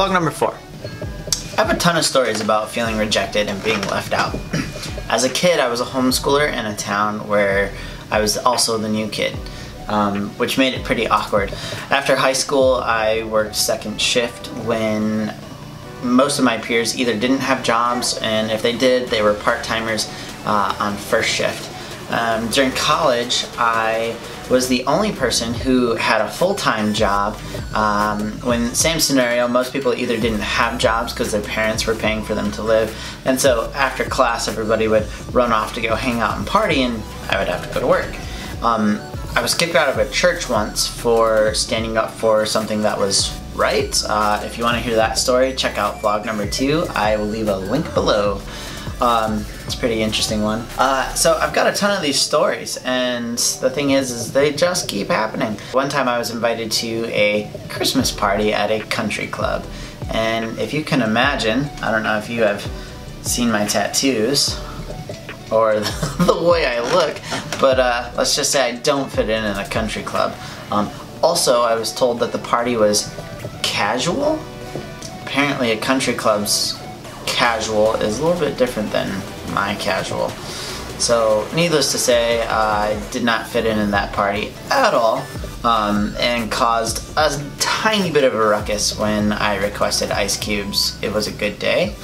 Vlog number 4. I have a ton of stories about feeling rejected and being left out. As a kid, I was a homeschooler in a town where I was also the new kid, which made it pretty awkward. After high school, I worked second shift when most of my peers either didn't have jobs, and if they did, they were part-timers on first shift. During college, I was the only person who had a full-time job. When same scenario, most people either didn't have jobs because their parents were paying for them to live, and so after class everybody would run off to go hang out and party, and I would have to go to work. I was kicked out of a church once for standing up for something that was right. If you want to hear that story, check out vlog number 2. I will leave a link below. It's a pretty interesting one. So I've got a ton of these stories, and the thing is they just keep happening. One time I was invited to a Christmas party at a country club, and if you can imagine, I don't know if you have seen my tattoos or the way I look, but let's just say I don't fit in a country club. Also, I was told that the party was casual. Apparently a country club's casual is a little bit different than my casual. So needless to say, I did not fit in that party at all, and caused a tiny bit of a ruckus when I requested Ice Cube's "It Was a Good Day."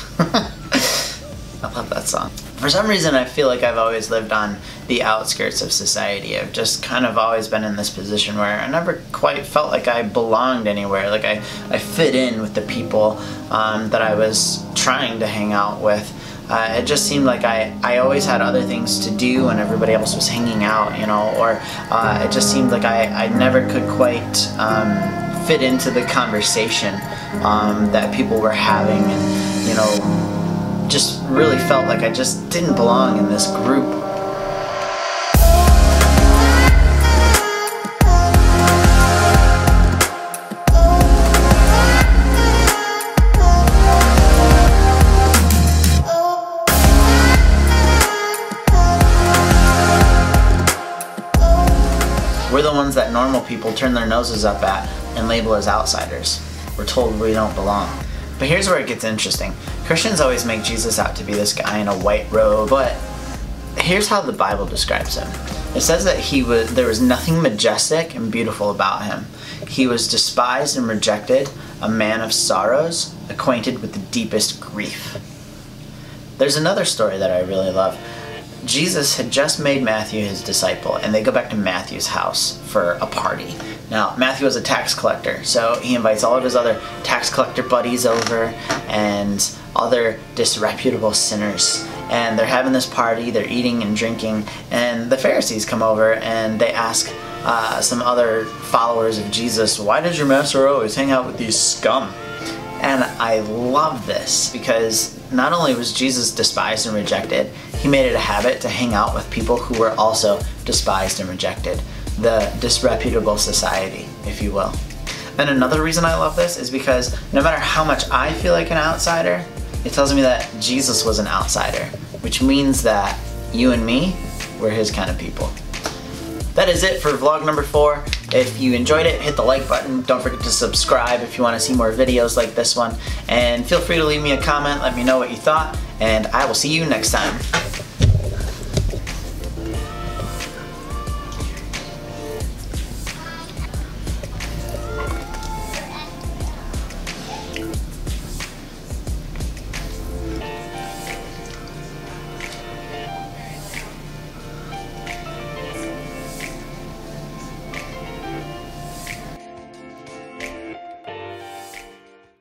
I love that song. For some reason, I feel like I've always lived on the outskirts of society. I've just kind of always been in this position where I never quite felt like I belonged anywhere, like I fit in with the people that I was trying to hang out with. It just seemed like I always had other things to do when everybody else was hanging out, you know, or it just seemed like I never could quite fit into the conversation that people were having, and, you know, just really felt like I just didn't belong in this group. We're the ones that normal people turn their noses up at and label as outsiders. We're told we don't belong. But here's where it gets interesting. Christians always make Jesus out to be this guy in a white robe, but here's how the Bible describes him. It says that there was nothing majestic and beautiful about him. He was despised and rejected, a man of sorrows, acquainted with the deepest grief. There's another story that I really love. Jesus had just made Matthew his disciple, and they go back to Matthew's house for a party. Now, Matthew was a tax collector, so he invites all of his other tax collector buddies over and other disreputable sinners. And they're having this party, they're eating and drinking, and the Pharisees come over and they ask some other followers of Jesus, "Why does your master always hang out with these scum?" And I love this because not only was Jesus despised and rejected, he made it a habit to hang out with people who were also despised and rejected. The disreputable society, if you will. And another reason I love this is because no matter how much I feel like an outsider, it tells me that Jesus was an outsider, which means that you and me, we're his kind of people. That is it for vlog number 4. If you enjoyed it, hit the like button. Don't forget to subscribe if you want to see more videos like this one. And feel free to leave me a comment, let me know what you thought, and I will see you next time.